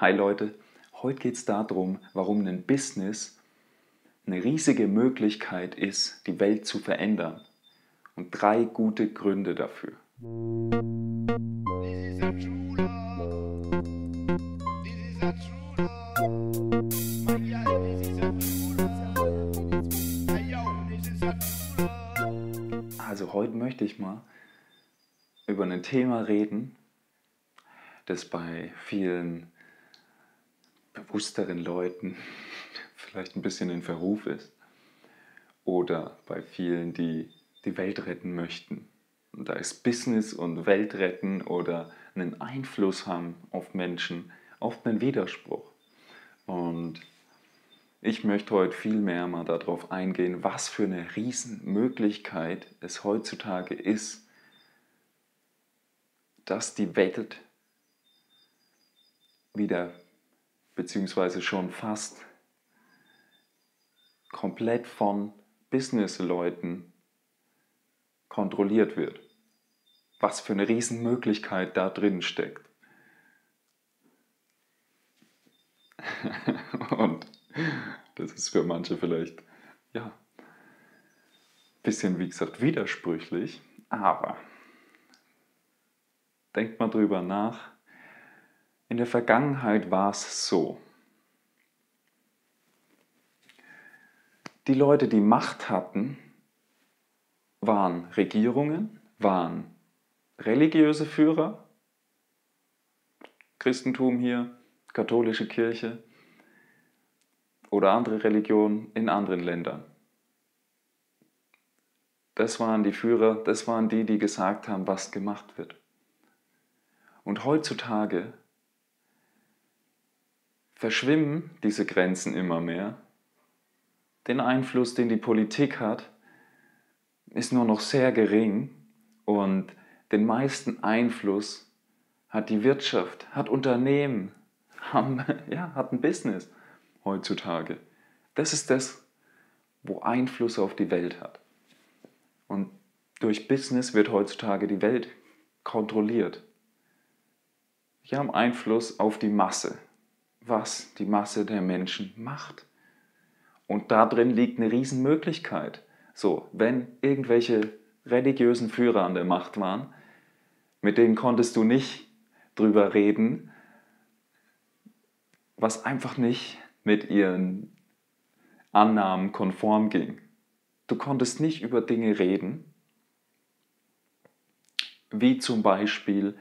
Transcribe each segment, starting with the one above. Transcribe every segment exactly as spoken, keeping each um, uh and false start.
Hi Leute, heute geht es darum, warum ein Business eine riesige Möglichkeit ist, die Welt zu verändern. Und drei gute Gründe dafür. Also heute möchte ich mal über ein Thema reden, das bei vielen bewussteren Leuten vielleicht ein bisschen in Verruf ist oder bei vielen, die die Welt retten möchten. Und da ist Business und Welt retten oder einen Einfluss haben auf Menschen oft ein Widerspruch. Und ich möchte heute viel mehr mal darauf eingehen, was für eine Riesenmöglichkeit es heutzutage ist, dass die Welt wieder beziehungsweise schon fast komplett von Businessleuten kontrolliert wird. Was für eine Riesenmöglichkeit da drin steckt. Und das ist für manche vielleicht, ja, ein bisschen, wie gesagt, widersprüchlich, aber denkt mal drüber nach. In der Vergangenheit war es so. Die Leute, die Macht hatten, waren Regierungen, waren religiöse Führer, Christentum hier, katholische Kirche oder andere Religionen in anderen Ländern. Das waren die Führer, das waren die, die gesagt haben, was gemacht wird. Und heutzutage verschwimmen diese Grenzen immer mehr. Den Einfluss, den die Politik hat, ist nur noch sehr gering und den meisten Einfluss hat die Wirtschaft, hat Unternehmen, haben, ja, hat ein Business heutzutage. Das ist das, wo Einfluss auf die Welt hat. Und durch Business wird heutzutage die Welt kontrolliert. Wir haben Einfluss auf die Masse, was die Masse der Menschen macht. Und da drin liegt eine Riesenmöglichkeit. So, wenn irgendwelche religiösen Führer an der Macht waren, mit denen konntest du nicht drüber reden, was einfach nicht mit ihren Annahmen konform ging. Du konntest nicht über Dinge reden, wie zum Beispiel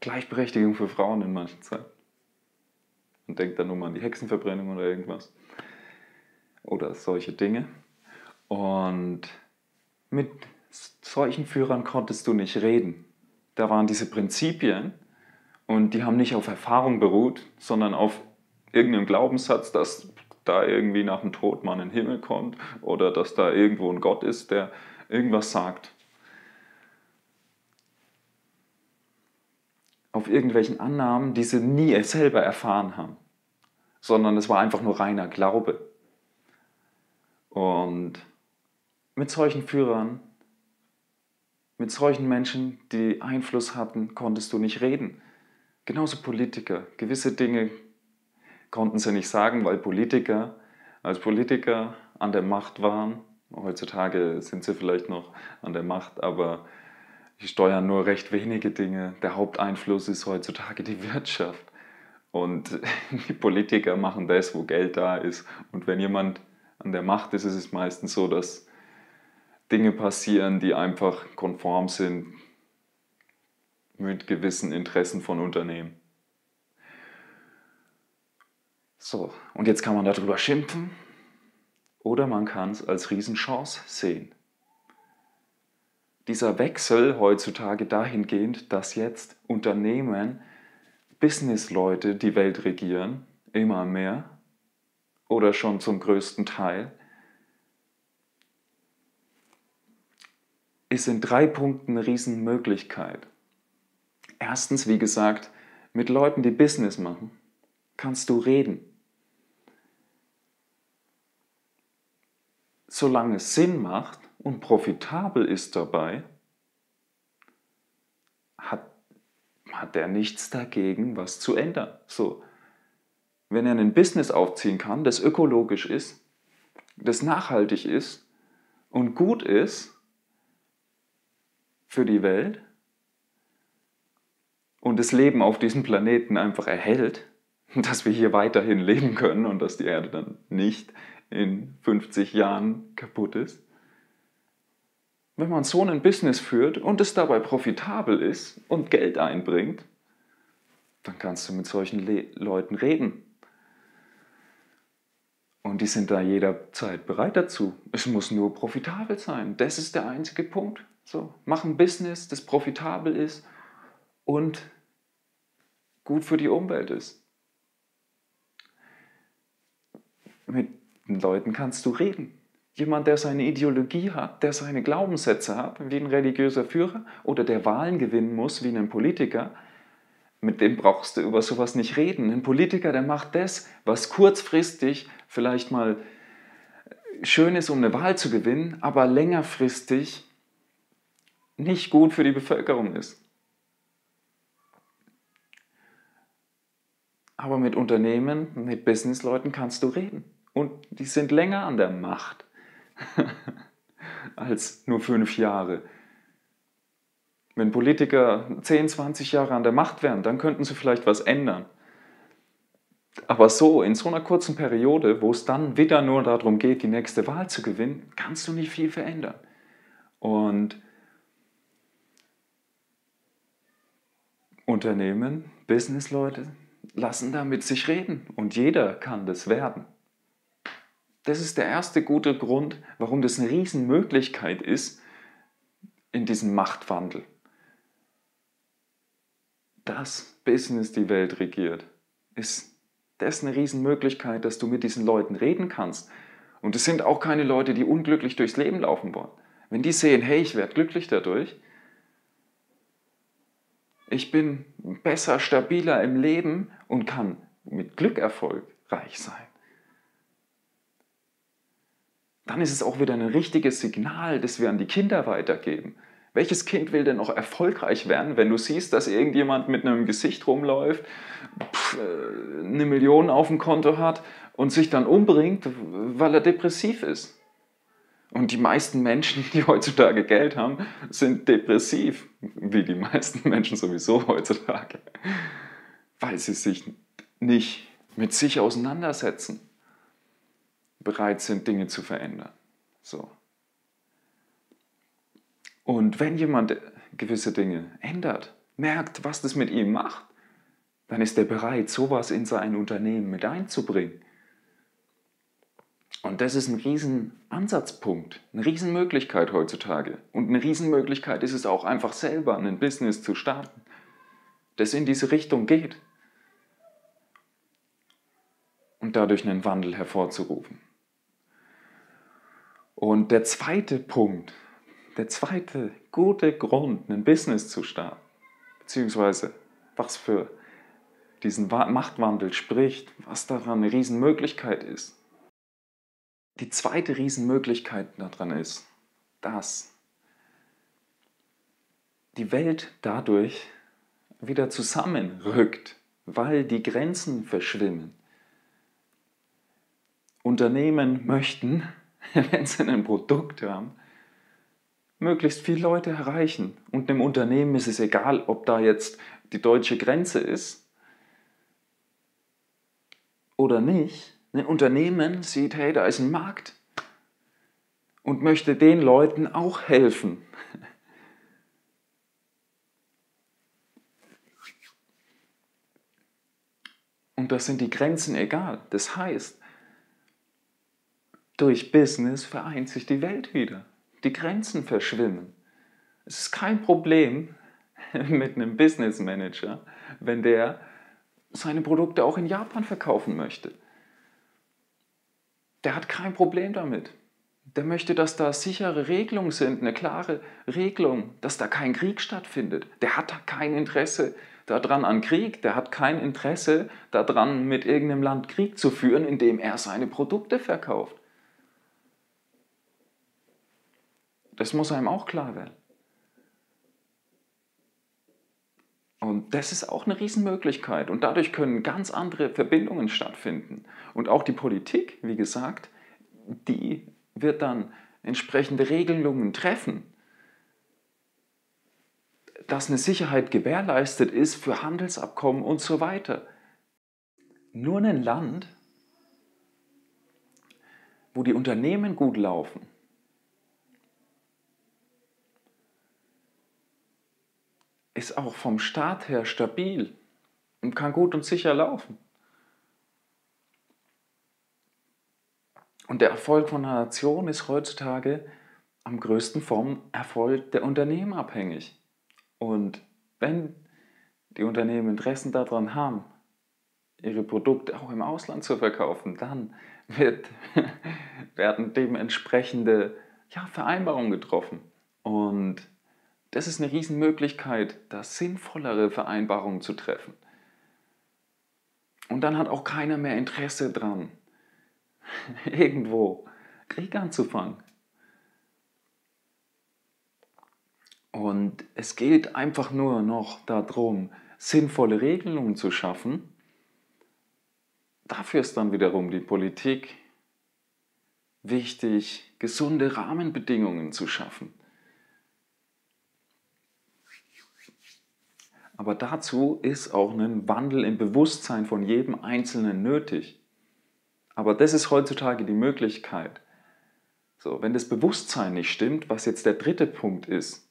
Gleichberechtigung für Frauen in manchen Zeiten. Und denk dann nur mal an die Hexenverbrennung oder irgendwas. Oder solche Dinge. Und mit solchen Führern konntest du nicht reden. Da waren diese Prinzipien und die haben nicht auf Erfahrung beruht, sondern auf irgendeinem Glaubenssatz, dass da irgendwie nach dem Tod mal ein Himmel kommt oder dass da irgendwo ein Gott ist, der irgendwas sagt. Auf irgendwelchen Annahmen, die sie nie selber erfahren haben, sondern es war einfach nur reiner Glaube. Und mit solchen Führern, mit solchen Menschen, die Einfluss hatten, konntest du nicht reden. Genauso Politiker. Gewisse Dinge konnten sie nicht sagen, weil Politiker, als Politiker an der Macht waren, heutzutage sind sie vielleicht noch an der Macht, aber die steuern nur recht wenige Dinge. Der Haupteinfluss ist heutzutage die Wirtschaft. Und die Politiker machen das, wo Geld da ist. Und wenn jemand an der Macht ist, ist es meistens so, dass Dinge passieren, die einfach konform sind mit gewissen Interessen von Unternehmen. So, und jetzt kann man darüber schimpfen oder man kann es als Riesenchance sehen. Dieser Wechsel heutzutage dahingehend, dass jetzt Unternehmen, Businessleute die Welt regieren, immer mehr oder schon zum größten Teil, ist in drei Punkten eine Riesenmöglichkeit. Erstens, wie gesagt, mit Leuten, die Business machen, kannst du reden. Solange es Sinn macht und profitabel ist dabei, hat hat der nichts dagegen, was zu ändern. So. Wenn er ein Business aufziehen kann, das ökologisch ist, das nachhaltig ist und gut ist für die Welt und das Leben auf diesem Planeten einfach erhält, dass wir hier weiterhin leben können und dass die Erde dann nicht in fünfzig Jahren kaputt ist. Wenn man so ein Business führt und es dabei profitabel ist und Geld einbringt, dann kannst du mit solchen Le- Leuten reden. Und die sind da jederzeit bereit dazu. Es muss nur profitabel sein. Das ist der einzige Punkt. So, mach ein Business, das profitabel ist und gut für die Umwelt ist. Mit den Leuten kannst du reden. Jemand, der seine Ideologie hat, der seine Glaubenssätze hat, wie ein religiöser Führer, oder der Wahlen gewinnen muss, wie ein Politiker, mit dem brauchst du über sowas nicht reden. Ein Politiker, der macht das, was kurzfristig vielleicht mal schön ist, um eine Wahl zu gewinnen, aber längerfristig nicht gut für die Bevölkerung ist. Aber mit Unternehmen, mit Businessleuten kannst du reden. Und die sind länger an der Macht als nur fünf Jahre. Wenn Politiker zehn, zwanzig Jahre an der Macht wären, dann könnten sie vielleicht was ändern. Aber so, in so einer kurzen Periode, wo es dann wieder nur darum geht, die nächste Wahl zu gewinnen, kannst du nicht viel verändern. Und Unternehmen, Businessleute lassen damit sich reden. Und jeder kann das werden. Das ist der erste gute Grund, warum das eine Riesenmöglichkeit ist in diesem Machtwandel. Dass Business die Welt regiert, ist das eine Riesenmöglichkeit, dass du mit diesen Leuten reden kannst. Und es sind auch keine Leute, die unglücklich durchs Leben laufen wollen. Wenn die sehen, hey, ich werde glücklich dadurch, ich bin besser, stabiler im Leben und kann mit Glück erfolgreich sein, dann ist es auch wieder ein richtiges Signal, das wir an die Kinder weitergeben. Welches Kind will denn noch erfolgreich werden, wenn du siehst, dass irgendjemand mit einem Gesicht rumläuft, pff, eine Million auf dem Konto hat und sich dann umbringt, weil er depressiv ist? Und die meisten Menschen, die heutzutage Geld haben, sind depressiv, wie die meisten Menschen sowieso heutzutage, weil sie sich nicht mit sich auseinandersetzen, bereit sind, Dinge zu verändern. So. Und wenn jemand gewisse Dinge ändert, merkt, was das mit ihm macht, dann ist er bereit, sowas in sein Unternehmen mit einzubringen. Und das ist ein riesen Ansatzpunkt, eine riesen Möglichkeit heutzutage. Und eine riesen Möglichkeit ist es auch einfach selber, ein Business zu starten, das in diese Richtung geht. Und dadurch einen Wandel hervorzurufen. Und der zweite Punkt, der zweite gute Grund, ein Business zu starten, beziehungsweise was für diesen Machtwandel spricht, was daran eine Riesenmöglichkeit ist. Die zweite Riesenmöglichkeit daran ist, dass die Welt dadurch wieder zusammenrückt, weil die Grenzen verschwimmen. Unternehmen möchten, wenn sie ein Produkt haben, möglichst viele Leute erreichen. Und einem Unternehmen ist es egal, ob da jetzt die deutsche Grenze ist oder nicht. Ein Unternehmen sieht, hey, da ist ein Markt und möchte den Leuten auch helfen. Und das sind die Grenzen egal. Das heißt, durch Business vereint sich die Welt wieder. Die Grenzen verschwimmen. Es ist kein Problem mit einem Business Manager, wenn der seine Produkte auch in Japan verkaufen möchte. Der hat kein Problem damit. Der möchte, dass da sichere Regelungen sind, eine klare Regelung, dass da kein Krieg stattfindet. Der hat da kein Interesse daran an Krieg. Der hat kein Interesse daran, mit irgendeinem Land Krieg zu führen, indem er seine Produkte verkauft. Das muss einem auch klar werden. Und das ist auch eine Riesenmöglichkeit. Und dadurch können ganz andere Verbindungen stattfinden. Und auch die Politik, wie gesagt, die wird dann entsprechende Regelungen treffen, dass eine Sicherheit gewährleistet ist für Handelsabkommen und so weiter. Nur ein Land, wo die Unternehmen gut laufen, ist auch vom Staat her stabil und kann gut und sicher laufen. Und der Erfolg von einer Nation ist heutzutage am größten vom Erfolg der Unternehmen abhängig. Und wenn die Unternehmen Interessen daran haben, ihre Produkte auch im Ausland zu verkaufen, dann wird, werden dementsprechende ja, Vereinbarungen getroffen. Und das ist eine Riesenmöglichkeit, da sinnvollere Vereinbarungen zu treffen. Und dann hat auch keiner mehr Interesse dran, irgendwo Krieg anzufangen. Und es geht einfach nur noch darum, sinnvolle Regelungen zu schaffen. Dafür ist dann wiederum die Politik wichtig, gesunde Rahmenbedingungen zu schaffen. Aber dazu ist auch ein Wandel im Bewusstsein von jedem Einzelnen nötig. Aber das ist heutzutage die Möglichkeit. So, wenn das Bewusstsein nicht stimmt, was jetzt der dritte Punkt ist,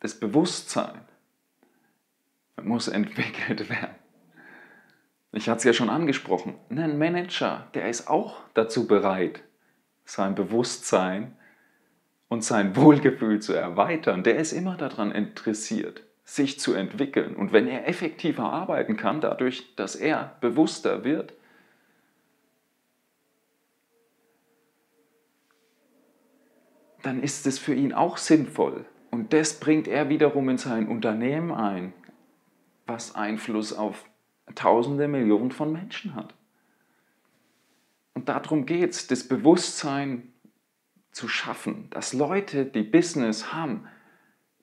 das Bewusstsein muss entwickelt werden. Ich hatte es ja schon angesprochen. Ein Manager, der ist auch dazu bereit, sein Bewusstsein und sein Wohlgefühl zu erweitern. Der ist immer daran interessiert, sich zu entwickeln. Und wenn er effektiver arbeiten kann, dadurch, dass er bewusster wird, dann ist es für ihn auch sinnvoll. Und das bringt er wiederum in sein Unternehmen ein, was Einfluss auf Tausende, Millionen von Menschen hat. Und darum geht es, das Bewusstsein zu schaffen, dass Leute, die Business haben,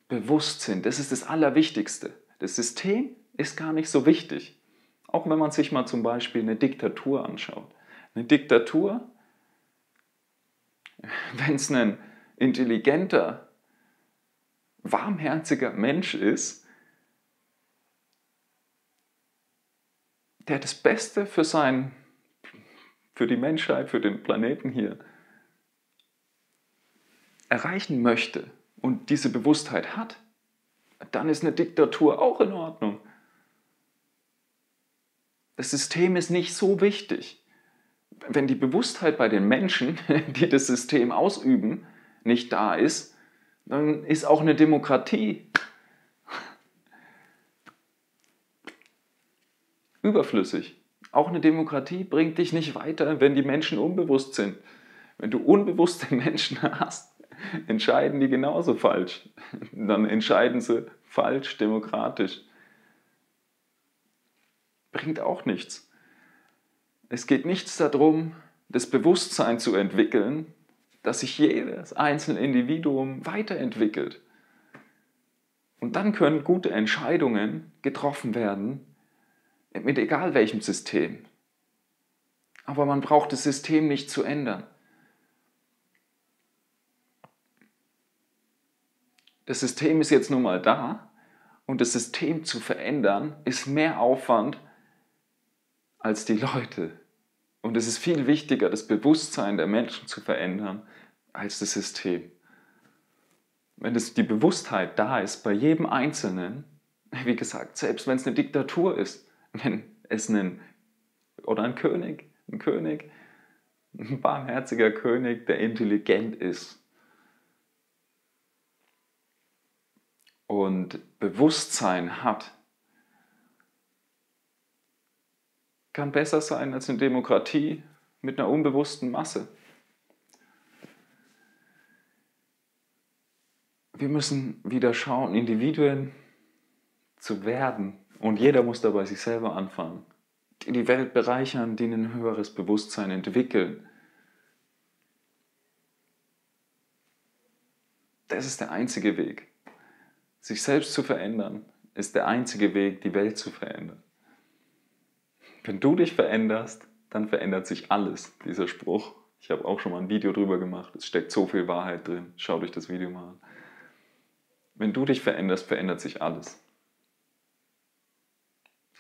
bewusst sind. Das ist das Allerwichtigste. Das System ist gar nicht so wichtig. Auch wenn man sich mal zum Beispiel eine Diktatur anschaut. Eine Diktatur, wenn es ein intelligenter, warmherziger Mensch ist, der das Beste für sein, für die Menschheit, für den Planeten hier erreichen möchte und diese Bewusstheit hat, dann ist eine Diktatur auch in Ordnung. Das System ist nicht so wichtig. Wenn die Bewusstheit bei den Menschen, die das System ausüben, nicht da ist, dann ist auch eine Demokratie überflüssig. Auch eine Demokratie bringt dich nicht weiter, wenn die Menschen unbewusst sind. Wenn du unbewusste Menschen hast, entscheiden die genauso falsch. Dann entscheiden sie falsch demokratisch. Bringt auch nichts. Es geht nichts darum, das Bewusstsein zu entwickeln, dass sich jedes einzelne Individuum weiterentwickelt. Und dann können gute Entscheidungen getroffen werden, mit egal welchem System. Aber man braucht das System nicht zu ändern. Das System ist jetzt nun mal da und das System zu verändern ist mehr Aufwand als die Leute. Und es ist viel wichtiger, das Bewusstsein der Menschen zu verändern, als das System. Wenn es die Bewusstheit da ist, bei jedem Einzelnen, wie gesagt, selbst wenn es eine Diktatur ist, wenn es einen, oder ein König, ein König, ein barmherziger König, der intelligent ist und Bewusstsein hat, kann besser sein als eine Demokratie mit einer unbewussten Masse. Wir müssen wieder schauen, Individuen zu werden. Und jeder muss dabei sich selber anfangen. Die die Welt bereichern, die ein höheres Bewusstsein entwickeln. Das ist der einzige Weg. Sich selbst zu verändern, ist der einzige Weg, die Welt zu verändern. Wenn du dich veränderst, dann verändert sich alles, dieser Spruch. Ich habe auch schon mal ein Video drüber gemacht, es steckt so viel Wahrheit drin. Schau dich das Video mal an. Wenn du dich veränderst, verändert sich alles.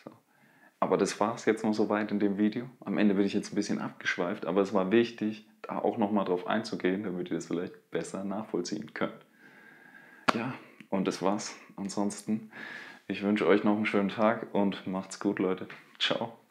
So. Aber das war es jetzt noch soweit in dem Video. Am Ende bin ich jetzt ein bisschen abgeschweift, aber es war wichtig, da auch nochmal drauf einzugehen, damit ihr das vielleicht besser nachvollziehen könnt. Ja, und das war's. Ansonsten, ich wünsche euch noch einen schönen Tag und macht's gut, Leute. Ciao.